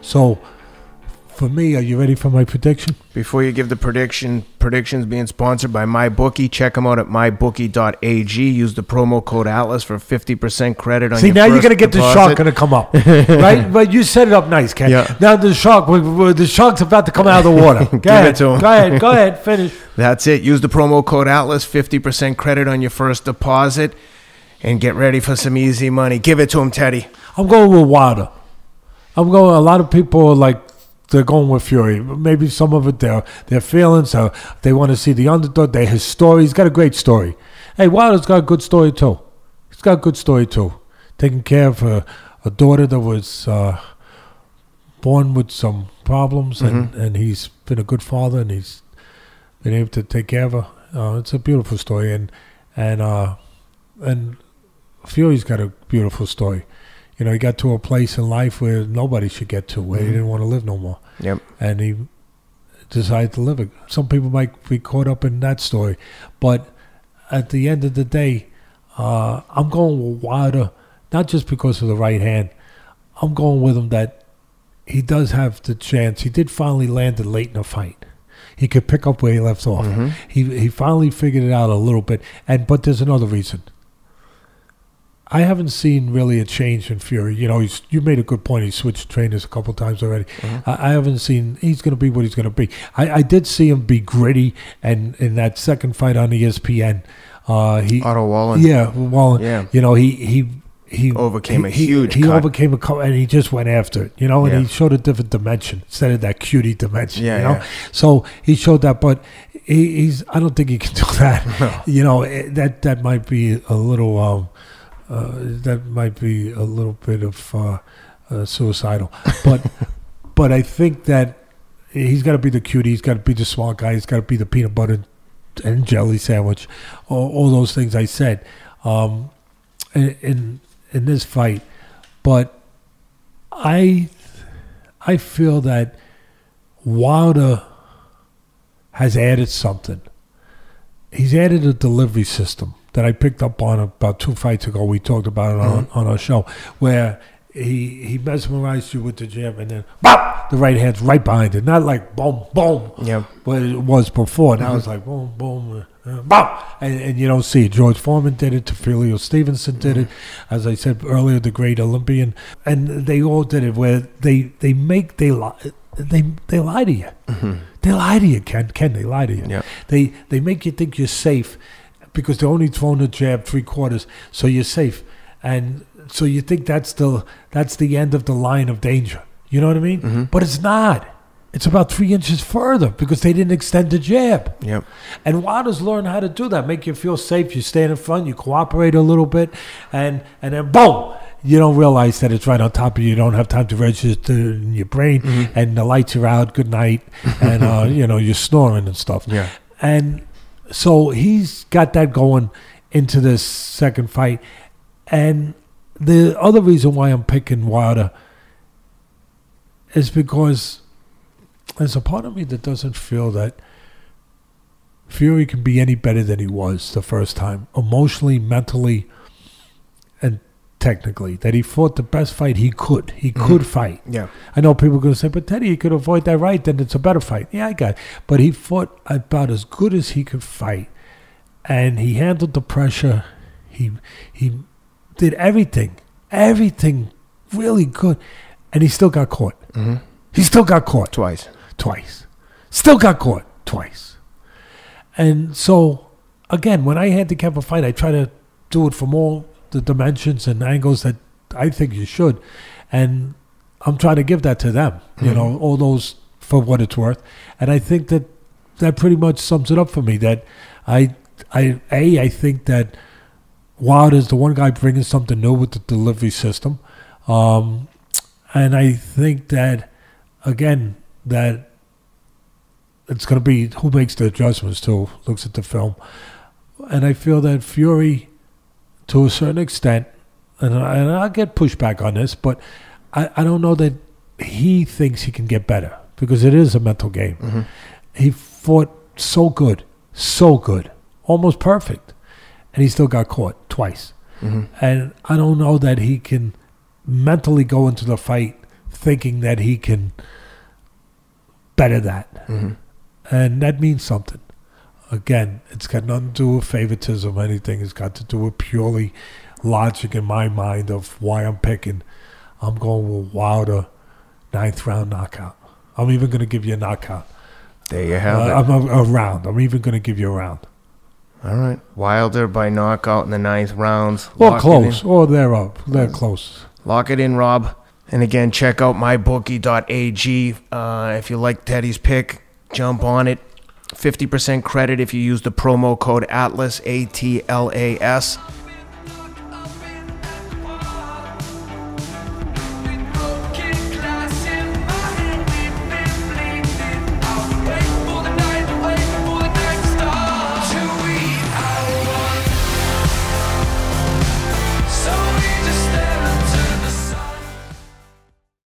So for me, are you ready for my prediction? Before you give the prediction, predictions being sponsored by MyBookie. Check them out at mybookie.ag. Use the promo code Atlas for 50% credit on your first deposit. See, now you're going to get the shark going to come up. Right? But you set it up nice, Ken. Yeah. Now the shark's about to come out of the water. Go ahead. Give it to him. Go ahead. Finish. That's it. Use the promo code Atlas, 50% credit on your first deposit, and get ready for some easy money. Give it to him, Teddy. I'm going with Wilder. I'm going, a lot of people are like, they're going with Fury. Maybe some of it, their feelings, they want to see the underdog, his story. He's got a great story. Hey, Wilder's got a good story, too. Taking care of a daughter that was born with some problems, and he's been a good father, and he's been able to take care of her. It's a beautiful story, and Fury's got a beautiful story. You know, he got to a place in life where nobody should get to, where he didn't want to live no more. Yep. And he decided to live it. Some people might be caught up in that story. But at the end of the day, I'm going with Wilder, not just because of the right hand. I'm going with him that he does have the chance. He did finally land it late in the fight. He could pick up where he left off. He finally figured it out a little bit. But there's another reason. I haven't seen really a change in Fury. You know, you made a good point. He switched trainers a couple times already. I haven't seen, he's going to be what he's going to be. I did see him be gritty, and in that second fight on ESPN, Otto Wallen. Yeah, Wallen. Yeah. You know, he overcame a huge cut. He overcame a cut, and he just went after it. You know, and he showed a different dimension instead of that cutie dimension. Yeah, you know, so he showed that, but he's. I don't think he can do that. No. You know, that might be a little. That might be a little bit of suicidal, but I think that he's got to be the cutie, he's got to be the smart guy, he's got to be the peanut butter and jelly sandwich, all those things I said in this fight. But I feel that Wilder has added something. He's added a delivery system that I picked up on about 2 fights ago. We talked about it on our show, where he mesmerized you with the jab, and then bop, the right hand's right behind it. Not like boom, boom, but it was before. Now it's like boom, boom, bop, and you don't see it. George Foreman did it. Tofilio Stevenson did it. As I said earlier, the great Olympian, and they all did it. Where they lie to you. They lie to you, Ken. They lie to you. Yep. They make you think you're safe, because they're only throwing the jab 3/4, so you're safe, and so you think that's the end of the line of danger. You know what I mean? But it's not. It's about 3 inches further because they didn't extend the jab. Yep. And Wilder's learned how to do that. Make you feel safe. You stand in front. You cooperate a little bit, and then boom. You don't realize that it's right on top of you. You don't have time to register in your brain, and the lights are out. Good night, and you know you're snoring and stuff. Yeah. And so he's got that going into this second fight. And the other reason why I'm picking Wilder is because there's a part of me that doesn't feel that Fury can be any better than he was the first time, emotionally, mentally, and technically. That he fought the best fight he could. He could fight. Yeah, I know people are going to say, but Teddy, you could avoid that, right? Then it's a better fight. Yeah, I got it. But he fought about as good as he could fight, and he handled the pressure. He did everything really good, and he still got caught. He still got caught twice. Still got caught twice. And so again, when I handicap a fight, I try to do it from all the dimensions and angles that I think you should, and I'm trying to give that to them, you know, all those for what it's worth. And I think that pretty much sums it up for me, that I think that Wilder's the one guy bringing something new with the delivery system, and I think that again that it's going to be who makes the adjustments too, looks at the film. And I feel that Fury, to a certain extent, and I'll get pushback on this, but I don't know that he thinks he can get better, because it is a mental game. He fought so good, almost perfect, and he still got caught twice. And I don't know that he can mentally go into the fight thinking that he can better that. Mm-hmm. And that means something. Again, it's got nothing to do with favoritism or anything. It's got to do with purely logic in my mind of why I'm picking. I'm going with Wilder, 9th round knockout. I'm even going to give you a knockout. There you have it. A round. I'm even going to give you a round. All right. Wilder by knockout in the 9th round. Well, close. Or they're up. They're close. Lock it in, Rob. And again, check out mybookie.ag. If you like Teddy's pick, jump on it. 50% credit if you use the promo code ATLAS, ATLAS.